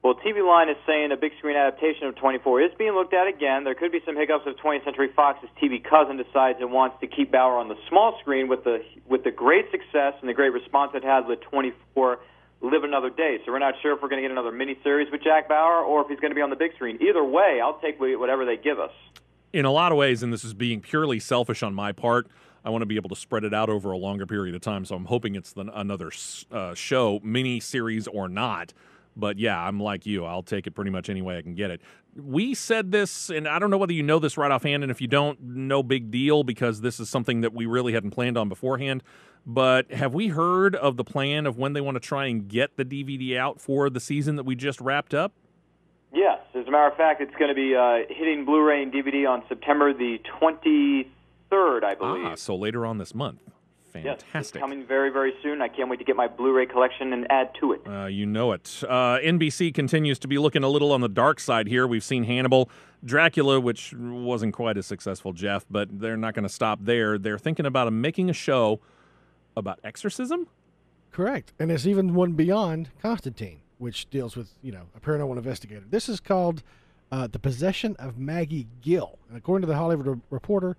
Well, T V Line is saying a big screen adaptation of twenty-four is being looked at again. There could be some hiccups if twentieth Century Fox's T V cousin decides it wants to keep Bauer on the small screen with the with the great success and the great response it had with twenty-four Live Another Day. So we're not sure if we're going to get another miniseries with Jack Bauer or if he's going to be on the big screen. Either way, I'll take whatever they give us. In a lot of ways, and this is being purely selfish on my part, I want to be able to spread it out over a longer period of time, so I'm hoping it's the, another uh, show, miniseries or not. But, yeah, I'm like you. I'll take it pretty much any way I can get it. We said this, and I don't know whether you know this right offhand, and if you don't, no big deal, because this is something that we really hadn't planned on beforehand. But have we heard of the plan of when they want to try and get the D V D out for the season that we just wrapped up? Yes. As a matter of fact, it's going to be uh, hitting Blu-ray and D V D on September the twenty-third, I believe. Ah, so later on this month. Fantastic. Yes, it's coming very, very soon. I can't wait to get my Blu-ray collection and add to it. Uh, you know it. Uh, N B C continues to be looking a little on the dark side here. We've seen Hannibal, Dracula, which wasn't quite as successful, Jeff, but they're not going to stop there. They're thinking about making a show about exorcism? Correct. And there's even one beyond Constantine, which deals with, you know, a paranormal investigator. This is called uh, The Possession of Maggie Gill. And according to the Hollywood Reporter,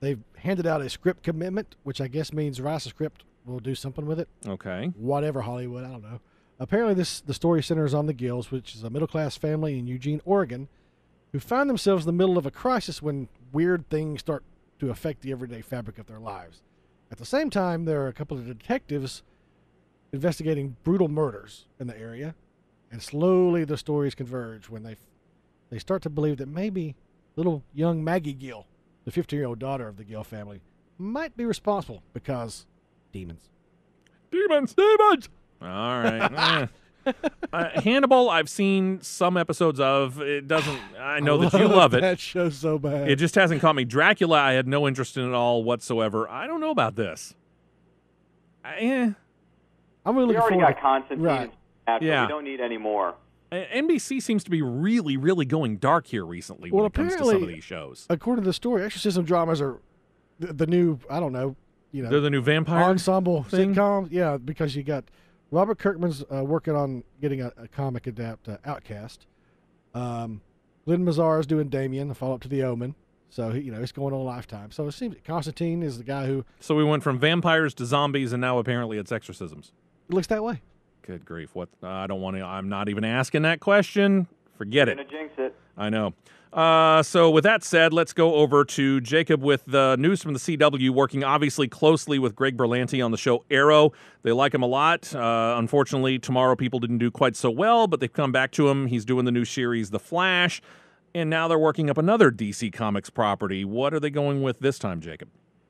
they've handed out a script commitment, which I guess means write a script. We'll do something with it. Okay. Whatever, Hollywood. I don't know. Apparently, this the story centers on the Gills, which is a middle-class family in Eugene, Oregon, who find themselves in the middle of a crisis when weird things start to affect the everyday fabric of their lives. At the same time, there are a couple of detectives investigating brutal murders in the area, and slowly the stories converge when they they start to believe that maybe little young Maggie Gill, the fifteen-year-old daughter of the Gill family, might be responsible because demons. Demons! Demons! All right. uh, Hannibal, I've seen some episodes of. It doesn't, I know I that love you love it. That show's so bad. It just hasn't caught me. Dracula, I had no interest in it all whatsoever. I don't know about this. I, eh. I'm really we looking already got to, Constantine. Right. After, yeah. We don't need any more. N B C seems to be really, really going dark here recently well, when it comes to some of these shows. According to the story, exorcism dramas are the, the new, I don't know, you know. They're the new vampire ensemble thing? Sitcoms. Yeah, because you got Robert Kirkman's uh, working on getting a, a comic adapt, uh, Outcast. Um, Lynn Mazar is doing Damien, the follow-up to The Omen. So, you know, it's going on a Lifetime. So it seems Constantine is the guy who... So we went from vampires to zombies, and now apparently it's exorcisms. It looks that way. Good grief. What? Uh, I don't want to. I'm not even asking that question. Forget it. I'm gonna jinx it. I know. Uh, so with that said, let's go over to Jacob with the news from the C W, working obviously closely with Greg Berlanti on the show Arrow. They like him a lot. Uh, unfortunately, Tomorrow People didn't do quite so well, but they've come back to him. He's doing the new series, The Flash, and now they're working up another D C Comics property. What are they going with this time, Jacob?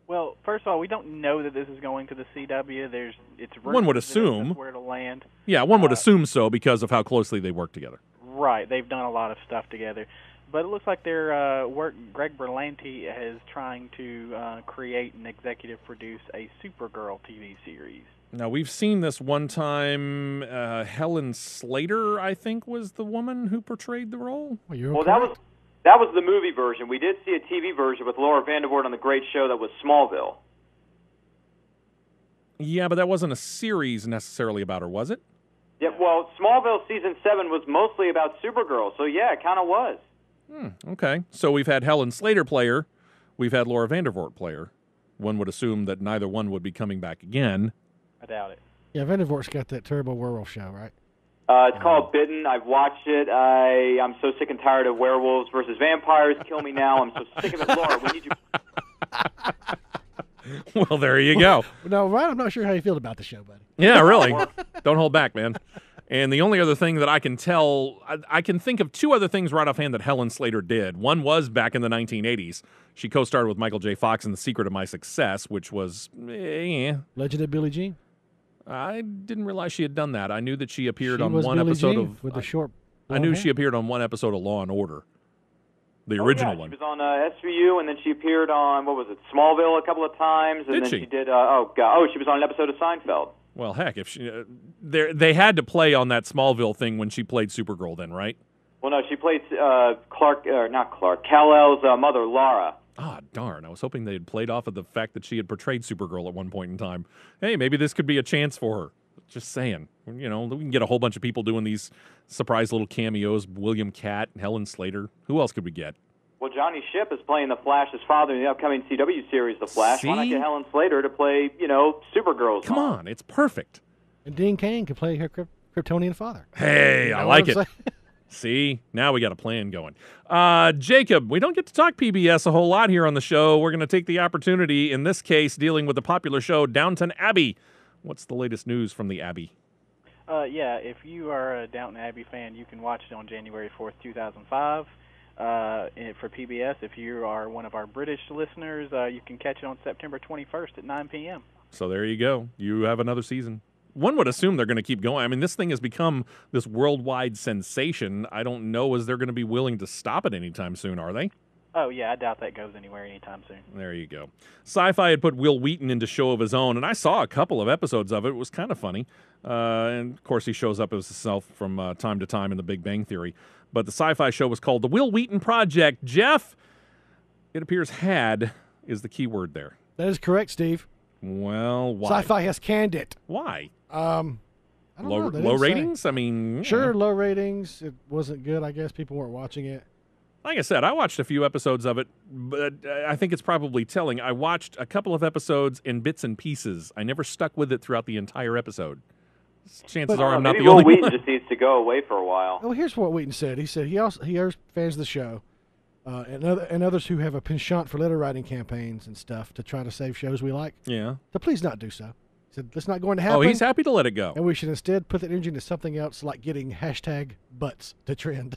Well, first of all, we don't know that this is going to the C W. There's, it's one would assume that's where it'll land. Yeah, one would uh, assume so because of how closely they work together. Right, they've done a lot of stuff together. But it looks like their uh, work, Greg Berlanti is trying to uh, create and executive produce a Supergirl T V series. Now, we've seen this one time. Uh, Helen Slater, I think, was the woman who portrayed the role. Well, you're well that was that was the movie version. We did see a T V version with Laura Vandervoort on the great show that was Smallville. Yeah, but that wasn't a series necessarily about her, was it? Yeah, well, Smallville Season seven was mostly about Supergirl, so yeah, it kind of was. Hmm, okay. So we've had Helen Slater player, we've had Laura Vandervoort player. One would assume that neither one would be coming back again. I doubt it. Yeah, Vandervoort's got that terrible werewolf show, right? Uh, it's uh-huh. called Bitten. I've watched it. I, I'm so sick and tired of werewolves versus vampires. Kill me now. I'm so sick of it, Laura. We need you... Well, there you go. No, Ryan, I'm not sure how you feel about the show, buddy. Yeah, really. Don't hold back, man. And the only other thing that I can tell, I, I can think of two other things right offhand that Helen Slater did. One was back in the nineteen eighties. She co-starred with Michael J. Fox in The Secret of My Success, which was... Eh. Legend of Billie Jean? I didn't realize she had done that. I knew that she appeared she on one Billie episode Jean of... with the short I, I knew hair. She appeared on one episode of Law and Order. The original oh, yeah. one. She was on uh, S V U, and then she appeared on, what was it, Smallville a couple of times. And did then she? she did, uh, oh, God. Oh, she was on an episode of Seinfeld. Well, heck, if she, uh, they had to play on that Smallville thing when she played Supergirl then, right? Well, no, she played uh, Clark, or not Clark, Kal-El's uh, mother, Lara. Ah, darn. I was hoping they had played off of the fact that she had portrayed Supergirl at one point in time. Hey, maybe this could be a chance for her. Just saying. You know, we can get a whole bunch of people doing these surprise little cameos. William Catt, Helen Slater. Who else could we get? Well, Johnny Shipp is playing The Flash's father in the upcoming C W series, The Flash. See? Why not get Helen Slater to play, you know, Supergirl's Come mom? on, it's perfect. And Dean Cain could play her Kryptonian father. Hey, you know I like it. See, now we got a plan going. Uh, Jacob, we don't get to talk P B S a whole lot here on the show. We're going to take the opportunity, in this case, dealing with the popular show Downton Abbey. What's the latest news from the Abbey? Uh, yeah, if you are a Downton Abbey fan, you can watch it on January fourth, two thousand five uh, for P B S. If you are one of our British listeners, uh, you can catch it on September twenty-first at nine p.m. So there you go. You have another season. One would assume they're going to keep going. I mean, this thing has become this worldwide sensation. I don't know as they're going to be willing to stop it anytime soon, are they? Oh, yeah, I doubt that goes anywhere anytime soon. There you go. Sci-Fi had put Will Wheaton into Show of His Own, and I saw a couple of episodes of it. It was kind of funny. Uh, and, of course, he shows up as himself from uh, time to time in The Big Bang Theory. But the Sci-Fi show was called The Will Wheaton Project. Jeff, it appears had is the key word there. That is correct, Steve. Well, why? Sci-Fi has canned it. Why? Um, I don't low, know. They low ratings? Say. I mean... Sure, yeah. Low ratings. It wasn't good, I guess. People weren't watching it. Like I said, I watched a few episodes of it, but I think it's probably telling. I watched a couple of episodes in bits and pieces. I never stuck with it throughout the entire episode. Chances but, are uh, I'm not the only one. Maybe Will Wheaton just needs to go away for a while. Well, here's what Wheaton said. He said he also he hears fans of the show uh, and, other, and others who have a penchant for letter writing campaigns and stuff to try to save shows we like. Yeah. So please not do so. He said, that's not going to happen. Oh, he's happy to let it go. And we should instead put that energy into something else like getting hashtag butts to trend.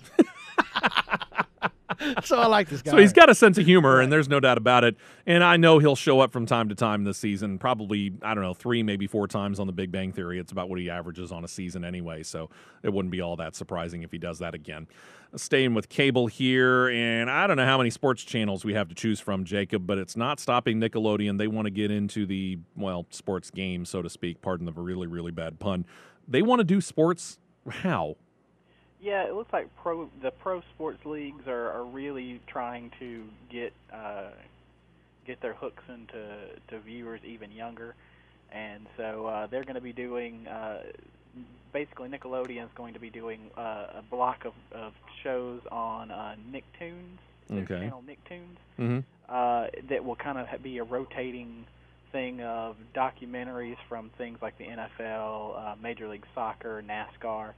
So I like this guy. So he's got a sense of humor, and there's no doubt about it. And I know he'll show up from time to time this season, probably, I don't know, three, maybe four times on The Big Bang Theory. It's about what he averages on a season anyway, so it wouldn't be all that surprising if he does that again. Staying with cable here, and I don't know how many sports channels we have to choose from, Jacob, but it's not stopping Nickelodeon. They want to get into the, well, sports game, so to speak. Pardon the really, really bad pun. They want to do sports how? Yeah, it looks like pro the pro sports leagues are, are really trying to get uh, get their hooks into to viewers even younger, and so uh, they're going to be doing uh, basically Nickelodeon's going to be doing uh, a block of, of shows on uh, Nicktoons, okay. channel Nicktoons, mm-hmm. uh, that will kind of be a rotating thing of documentaries from things like the N F L, uh, Major League Soccer, NASCAR.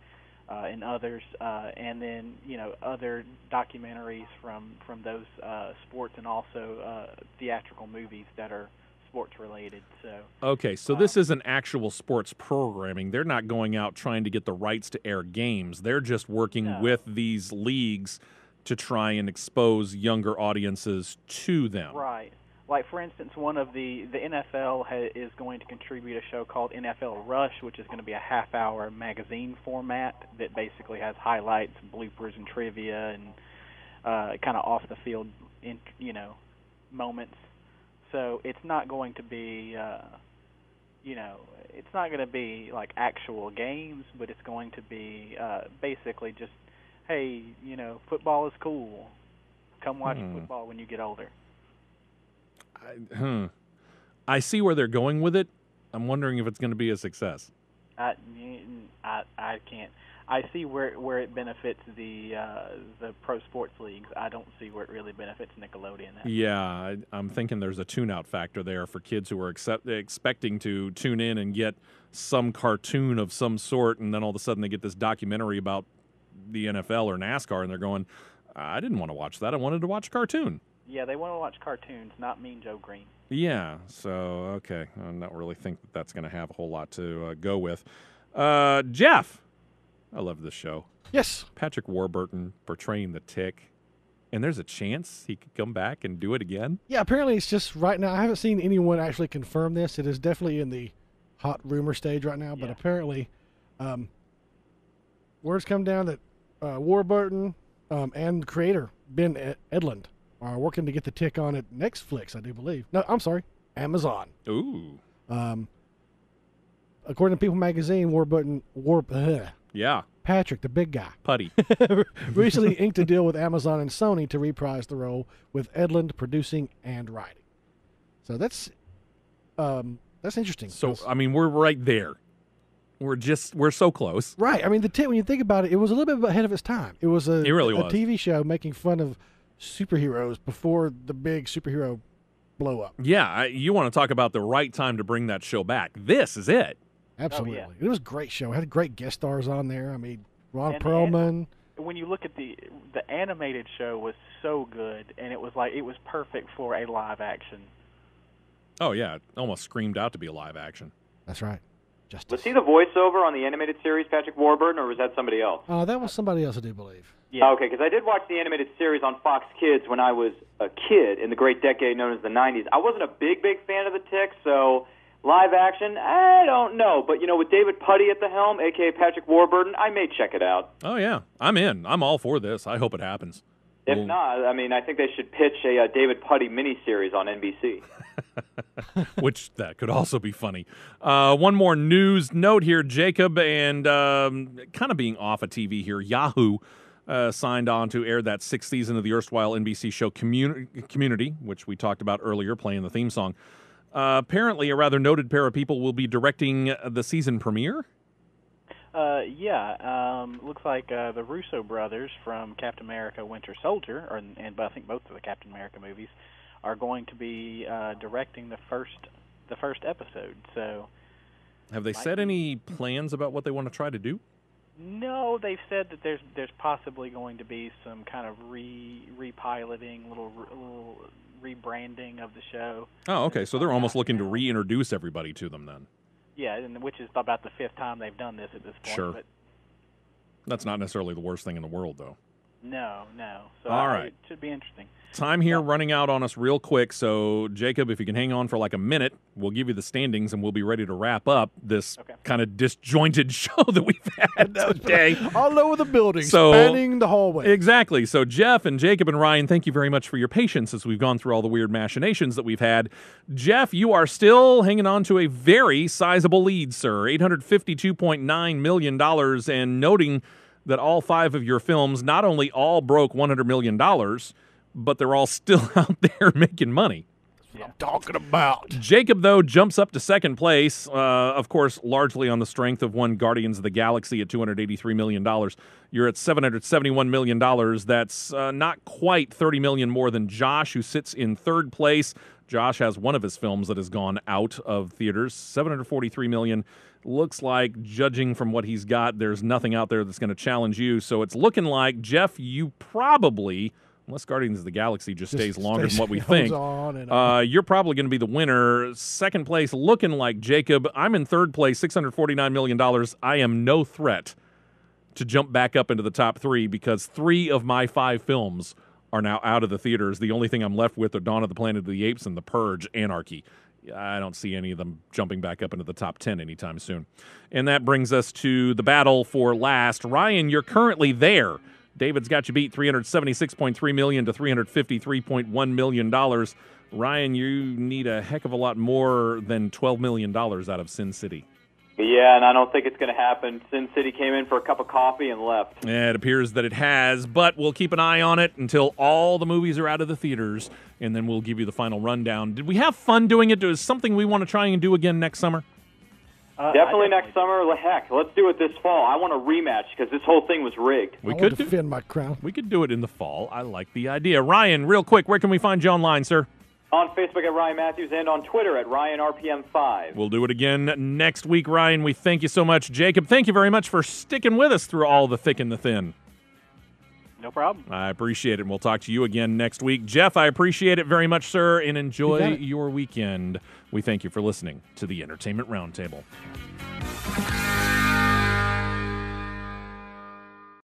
Uh, and others, uh, and then, you know, other documentaries from, from those uh, sports and also uh, theatrical movies that are sports-related. So Okay, so um, this isn't actual sports programming. They're not going out trying to get the rights to air games. They're just working no. with these leagues to try and expose younger audiences to them. Right. Like, for instance, one of the, the N F L ha, is going to contribute a show called N F L Rush, which is going to be a half-hour magazine format that basically has highlights, bloopers, and trivia, and uh, kind of off the field, in, you know, moments. So it's not going to be, uh, you know, it's not going to be like actual games, but it's going to be uh, basically just, hey, you know, football is cool. Come watch hmm. football when you get older. I, hmm. I see where they're going with it. I'm wondering if it's going to be a success. I, I, I can't. I see where where it benefits the uh, the pro sports leagues. I don't see where it really benefits Nickelodeon. That yeah, I, I'm thinking there's a tune-out factor there for kids who are accept, expecting to tune in and get some cartoon of some sort, and then all of a sudden they get this documentary about the N F L or NASCAR, and they're going, I didn't want to watch that. I wanted to watch cartoon. Yeah, they want to watch cartoons, not Mean Joe Green. Yeah, so, okay. I don't really think that that's going to have a whole lot to uh, go with. Uh, Jeff, I love this show. Yes. Patrick Warburton portraying the Tick, and there's a chance he could come back and do it again? Yeah, apparently it's just right now. I haven't seen anyone actually confirm this. It is definitely in the hot rumor stage right now, but yeah. apparently um, word's come down that uh, Warburton um, and creator Ben Edlund are working to get the Tick on at Netflix, I do believe. No, I'm sorry, Amazon. Ooh. Um, according to People Magazine, Warburton, Warp, uh, yeah, Patrick, the big guy, Putty, recently inked a deal with Amazon and Sony to reprise the role, with Edlund producing and writing. So that's, um, that's interesting. So I mean, we're right there. We're just we're so close, right? I mean, the Tick. When you think about it, it was a little bit ahead of its time. It was a it really a was. T V show making fun of superheroes before the big superhero blow up. Yeah, I, you want to talk about the right time to bring that show back. This is it. Absolutely. Oh, yeah. It was a great show. It had great guest stars on there. I mean, Ron and, Perlman. And when you look at the the animated show was so good, and it was like it was perfect for a live action. Oh, yeah. It almost screamed out to be a live action. That's right. Justice. Was he the voiceover on the animated series, Patrick Warburton, or was that somebody else? Uh, that was somebody else, I do believe. Yeah. Okay, because I did watch the animated series on Fox Kids when I was a kid in the great decade known as the nineties. I wasn't a big, big fan of the Tick, so live action, I don't know. But, you know, with David Putty at the helm, a k a. Patrick Warburton, I may check it out. Oh, yeah. I'm in. I'm all for this. I hope it happens. If we'll... not, I mean, I think they should pitch a uh, David Putty miniseries on N B C. Which, that could also be funny. Uh, one more news note here, Jacob, and um, kind of being off of T V here, Yahoo uh, signed on to air that sixth season of the erstwhile N B C show Communi- Community, which we talked about earlier, playing the theme song. Uh, apparently, a rather noted pair of people will be directing the season premiere. Uh, yeah, um, looks like uh, the Russo brothers from Captain America: Winter Soldier, or, and I think both of the Captain America movies, are going to be uh, directing the first the first episode. So, have they said be... any plans about what they want to try to do? No, they've said that there's there's possibly going to be some kind of re repiloting, little little rebranding of the show. Oh, okay. So they're almost looking to reintroduce everybody to them then. Yeah, and which is about the fifth time they've done this at this point. Sure. But that's not necessarily the worst thing in the world, though. No, no. So all I, right. It should be interesting. Time here yeah. running out on us real quick. So, Jacob, if you can hang on for like a minute, we'll give you the standings, and we'll be ready to wrap up this okay. kind of disjointed show that we've had today. All over the building, so, spanning the hallway. Exactly. So, Jeff and Jacob and Ryan, thank you very much for your patience as we've gone through all the weird machinations that we've had. Jeff, you are still hanging on to a very sizable lead, sir. eight hundred fifty-two point nine million dollars, and noting that all five of your films not only all broke one hundred million dollars, but they're all still out there making money. That's what yeah. I'm talking about. Jacob, though, jumps up to second place, uh, of course, largely on the strength of one Guardians of the Galaxy at two hundred eighty-three million dollars. You're at seven hundred seventy-one million dollars. That's uh, not quite thirty million dollars more than Josh, who sits in third place. Josh has one of his films that has gone out of theaters, seven hundred forty-three million dollars. Looks like, judging from what he's got, there's nothing out there that's going to challenge you. So it's looking like, Jeff, you probably, unless Guardians of the Galaxy just, just stays longer stays than what we think, on and on. Uh, you're probably going to be the winner. Second place, looking like Jacob. I'm in third place, six hundred forty-nine million dollars. I am no threat to jump back up into the top three because three of my five films are now out of the theaters. The only thing I'm left with are Dawn of the Planet of the Apes and The Purge, Anarchy. I don't see any of them jumping back up into the top ten anytime soon. And that brings us to the battle for last. Ryan, you're currently there David's got you beat, three hundred seventy-six point three million dollars to three hundred fifty-three point one million dollars. Ryan, you need a heck of a lot more than twelve million dollars out of Sin City. Yeah, and I don't think it's going to happen. Sin City came in for a cup of coffee and left. Yeah, it appears that it has, but we'll keep an eye on it until all the movies are out of the theaters, and then we'll give you the final rundown. Did we have fun doing it? Is something we want to try and do again next summer? Uh, definitely next summer. Heck, let's do it this fall. I want a rematch because this whole thing was rigged. We I could defend do, my crown. We could do it in the fall. I like the idea. Ryan, real quick, where can we find you online, sir? On Facebook at Ryan Matthews and on Twitter at Ryan R P M five. We'll do it again next week, Ryan. We thank you so much. Jacob, thank you very much for sticking with us through all the thick and the thin. No problem. I appreciate it, and we'll talk to you again next week. Jeff, I appreciate it very much, sir, and enjoy your weekend. We thank you for listening to the Entertainment Roundtable.